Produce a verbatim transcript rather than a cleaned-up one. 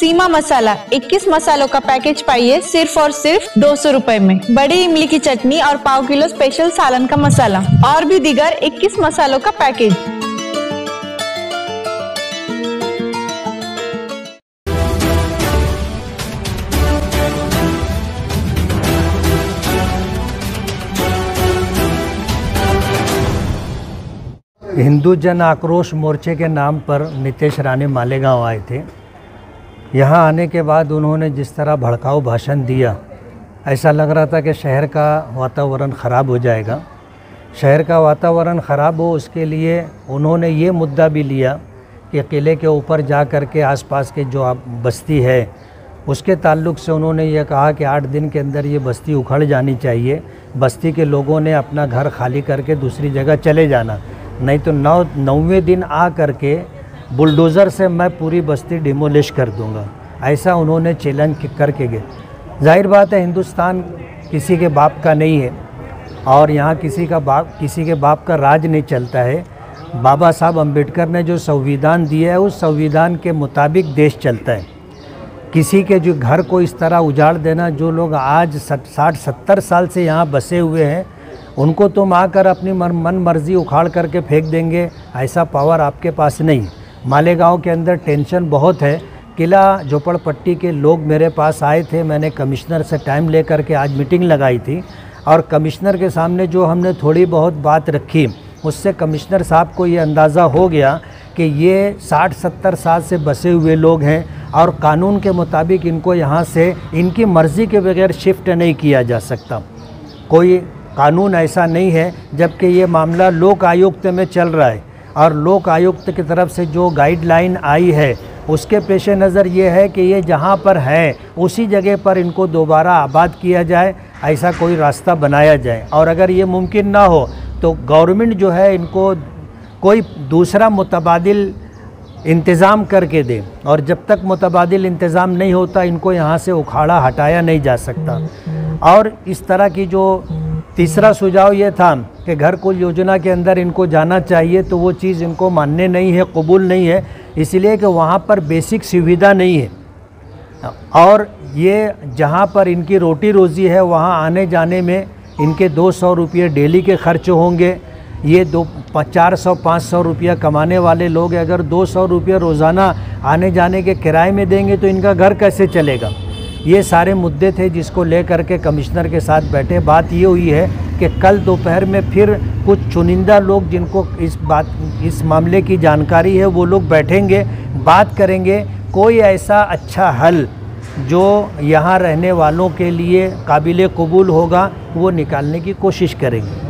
सीमा मसाला इक्कीस मसालों का पैकेज पाइए सिर्फ और सिर्फ दो सौ रूपए में। बड़ी इमली की चटनी और पाव किलो स्पेशल सालन का मसाला और भी दीगर इक्कीस मसालों का पैकेज। हिंदू जन आक्रोश मोर्चे के नाम पर नितेश राणे मालेगांव आए थे। यहाँ आने के बाद उन्होंने जिस तरह भड़काऊ भाषण दिया, ऐसा लग रहा था कि शहर का वातावरण ख़राब हो जाएगा। शहर का वातावरण ख़राब हो, उसके लिए उन्होंने ये मुद्दा भी लिया कि किले के ऊपर जा कर के आसपास के जो बस्ती है उसके ताल्लुक़ से उन्होंने ये कहा कि आठ दिन के अंदर ये बस्ती उखड़ जानी चाहिए, बस्ती के लोगों ने अपना घर खाली करके दूसरी जगह चले जाना, नहीं तो नौ नौवें दिन आ करके बुलडोज़र से मैं पूरी बस्ती डिमोलिश कर दूंगा। ऐसा उन्होंने चैलेंज करके गए। जाहिर बात है, हिंदुस्तान किसी के बाप का नहीं है और यहाँ किसी का बाप किसी के बाप का राज नहीं चलता है। बाबा साहब अंबेडकर ने जो संविधान दिया है उस संविधान के मुताबिक देश चलता है। किसी के जो घर को इस तरह उजाड़ देना, जो लोग आज साठ सत्तर साल से यहाँ बसे हुए हैं उनको तुम आकर अपनी मन मर्जी उखाड़ करके फेंक देंगे, ऐसा पावर आपके पास नहीं। मालेगांव के अंदर टेंशन बहुत है। किला झोपड़पट्टी के लोग मेरे पास आए थे, मैंने कमिश्नर से टाइम लेकर के आज मीटिंग लगाई थी और कमिश्नर के सामने जो हमने थोड़ी बहुत बात रखी, उससे कमिश्नर साहब को ये अंदाज़ा हो गया कि ये साठ सत्तर साल से बसे हुए लोग हैं और कानून के मुताबिक इनको यहाँ से इनकी मर्ज़ी के बगैर शिफ्ट नहीं किया जा सकता। कोई कानून ऐसा नहीं है, जबकि ये मामला लोक आयुक्त में चल रहा है और लोक आयुक्त की तरफ से जो गाइडलाइन आई है उसके पेश नज़र ये है कि ये जहाँ पर हैं उसी जगह पर इनको दोबारा आबाद किया जाए, ऐसा कोई रास्ता बनाया जाए। और अगर ये मुमकिन ना हो तो गवर्नमेंट जो है इनको कोई दूसरा मुतबादिल इंतज़ाम करके दे, और जब तक मुतबादिल इंतज़ाम नहीं होता इनको यहाँ से उखाड़ा हटाया नहीं जा सकता। और इस तरह की जो तीसरा सुझाव ये था कि घर कुल योजना के अंदर इनको जाना चाहिए, तो वो चीज़ इनको मानने नहीं है, कबूल नहीं है, इसलिए कि वहाँ पर बेसिक सुविधा नहीं है और ये जहाँ पर इनकी रोटी रोज़ी है वहाँ आने जाने में इनके दो सौ रुपये डेली के खर्च होंगे। ये दो चार सौ पाँच सौ रुपया कमाने वाले लोग अगर दो सौ रुपये रोज़ाना आने जाने के किराए में देंगे तो इनका घर कैसे चलेगा। ये सारे मुद्दे थे जिसको लेकर के कमिश्नर के साथ बैठे। बात ये हुई है कि कल दोपहर में फिर कुछ चुनिंदा लोग जिनको इस बात इस मामले की जानकारी है वो लोग बैठेंगे, बात करेंगे, कोई ऐसा अच्छा हल जो यहाँ रहने वालों के लिए काबिल कबूल होगा वो निकालने की कोशिश करेंगे।